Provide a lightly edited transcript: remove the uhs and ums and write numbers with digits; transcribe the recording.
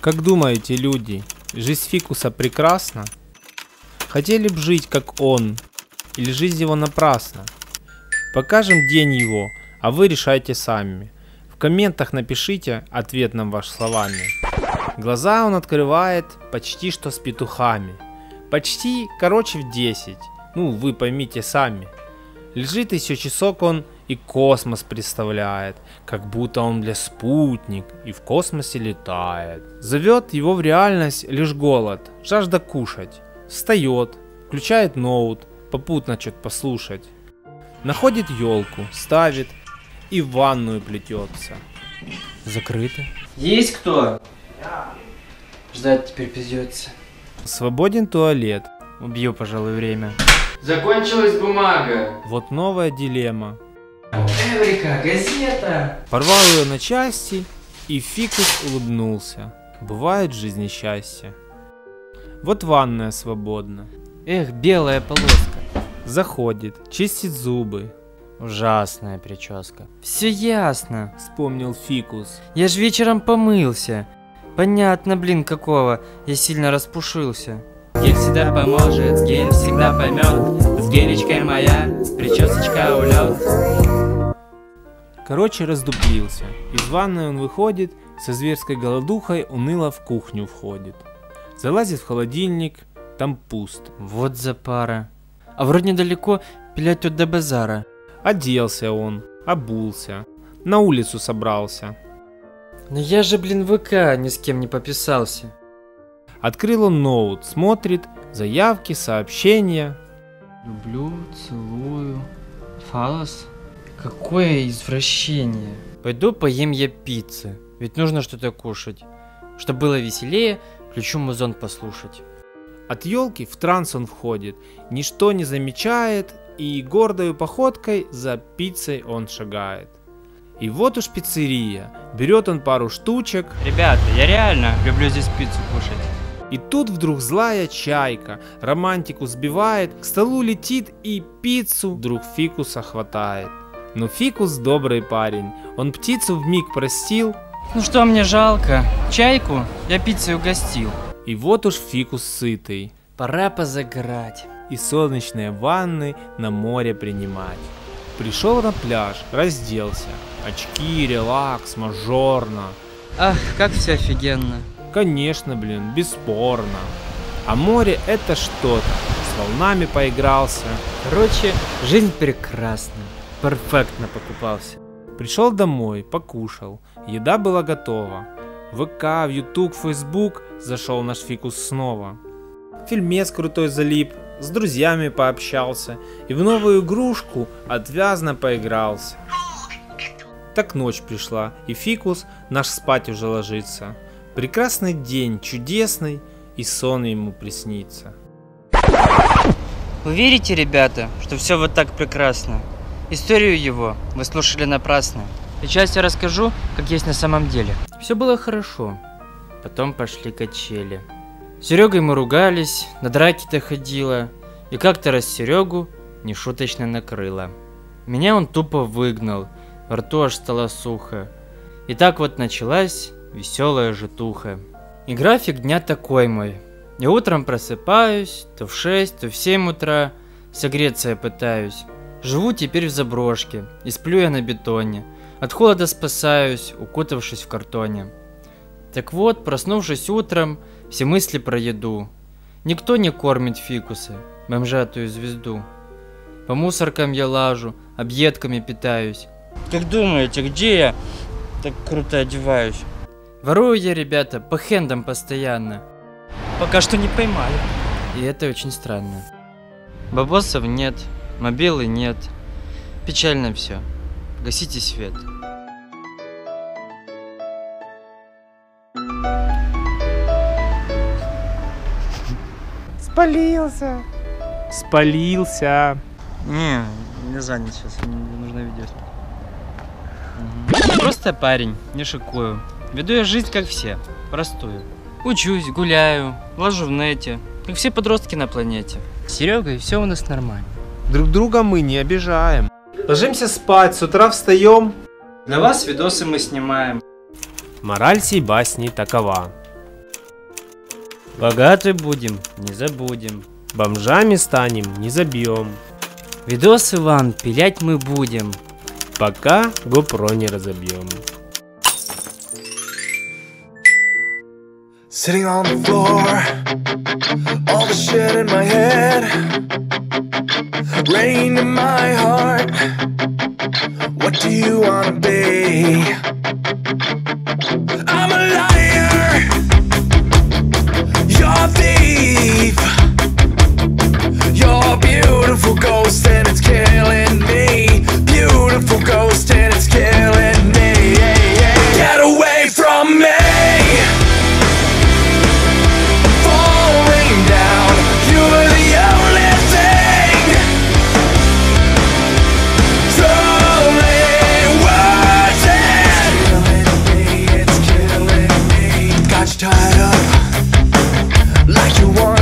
Как думаете, люди, жизнь Фикуса прекрасна? Хотели бы жить, как он, или жизнь его напрасна? Покажем день его, а вы решайте сами. В комментах напишите ответ нам вашими словами. Глаза он открывает почти что с петухами. Почти, короче, в 10. Ну, вы поймите сами. Лежит еще часок он и космос представляет, как будто он для спутник и в космосе летает. Зовет его в реальность лишь голод, жажда кушать. Встает, включает ноут, попутно что-то послушать. Находит елку, ставит и в ванную плетется. Закрыто. Есть кто? Я. Ждать теперь придется. Свободен туалет. Убью, пожалуй, время. Закончилась бумага. Вот новая дилемма. Эврика, газета. Порвал ее на части, и Фикус улыбнулся. Бывает в жизни счастье. Вот ванная свободна. Эх, белая полоска. Заходит, чистит зубы. Ужасная прическа. Все ясно, вспомнил Фикус. Я же вечером помылся. Понятно, блин, какого. Я сильно распушился. Гель всегда поможет, с гель всегда поймет. С гелечкой моя, причесочка улет. Короче, раздуплился. Из ванной он выходит, со зверской голодухой уныло в кухню входит. Залазит в холодильник, там пуст. Вот запара. А вроде недалеко, пилять тут до базара. Оделся он, обулся, на улицу собрался. Но я же, блин, ВК ни с кем не пописался. Открыл он ноут, смотрит, заявки, сообщения. Люблю, целую, фалос. Какое извращение. Пойду поем я пиццы, ведь нужно что-то кушать. Чтобы было веселее, включу музон послушать. От елки в транс он входит, ничто не замечает, и гордою походкой за пиццей он шагает. И вот уж пиццерия, берет он пару штучек. Ребята, я реально люблю здесь пиццу кушать. И тут вдруг злая чайка романтику сбивает, к столу летит и пиццу вдруг Фикуса хватает. Но Фикус добрый парень, он птицу вмиг простил. Ну что мне жалко, чайку я пиццей угостил. И вот уж Фикус сытый. Пора позагорать. И солнечные ванны на море принимать. Пришел на пляж, разделся. Очки, релакс, мажорно. Ах, как все офигенно. Конечно, блин, бесспорно. А море это что-то. С волнами поигрался. Короче, жизнь прекрасна. Перфектно покупался. Пришел домой, покушал. Еда была готова. В ВК, в Ютуб, в Фейсбук зашел наш Фикус снова. Фильмец крутой залип. С друзьями пообщался. И в новую игрушку отвязно поигрался. Так ночь пришла, и Фикус наш спать уже ложится. Прекрасный день, чудесный, и сон ему приснится. Вы верите, ребята, что все вот так прекрасно? Историю его вы слушали напрасно. Сейчас я расскажу, как есть на самом деле. Все было хорошо, потом пошли качели. С Серегой мы ругались, на драки-то ходила, и как-то раз Серегу нешуточно накрыло. Меня он тупо выгнал, во рту аж стало сухо. И так вот началась веселая житуха. И график дня такой мой. Я утром просыпаюсь, то в 6, то в 7 утра, согреться я пытаюсь. Живу теперь в заброшке, и сплю я на бетоне. От холода спасаюсь, укутавшись в картоне. Так вот, проснувшись утром, все мысли про еду. Никто не кормит Фикуса, бомжатую звезду. По мусоркам я лажу, объедками питаюсь. Как думаете, где я так круто одеваюсь? Ворую я, ребята, по хендам постоянно. Пока что не поймали. И это очень странно. Бабосов нет, мобилы нет. Печально все. Гасите свет. Спалился. Спалился. Не занят сейчас, мне нужно видео. Просто парень, не шикую. Веду я жизнь как все, простую. Учусь, гуляю, ложу в нете, как все подростки на планете. С Серегой все у нас нормально. Друг друга мы не обижаем. Ложимся спать, с утра встаем. Для вас видосы мы снимаем. Мораль сей басни такова. Богаты будем, не забудем. Бомжами станем, не забьем. Видосы вам пилять мы будем, пока GoPro не разобьем. Sitting on the floor, all the shit in my head, rain in my heart, what do you wanna be? I'm a liar, you're a thief, you're a beautiful ghost and it's killing me, beautiful ghost and it's killing me, get away from me. Tied up like you want.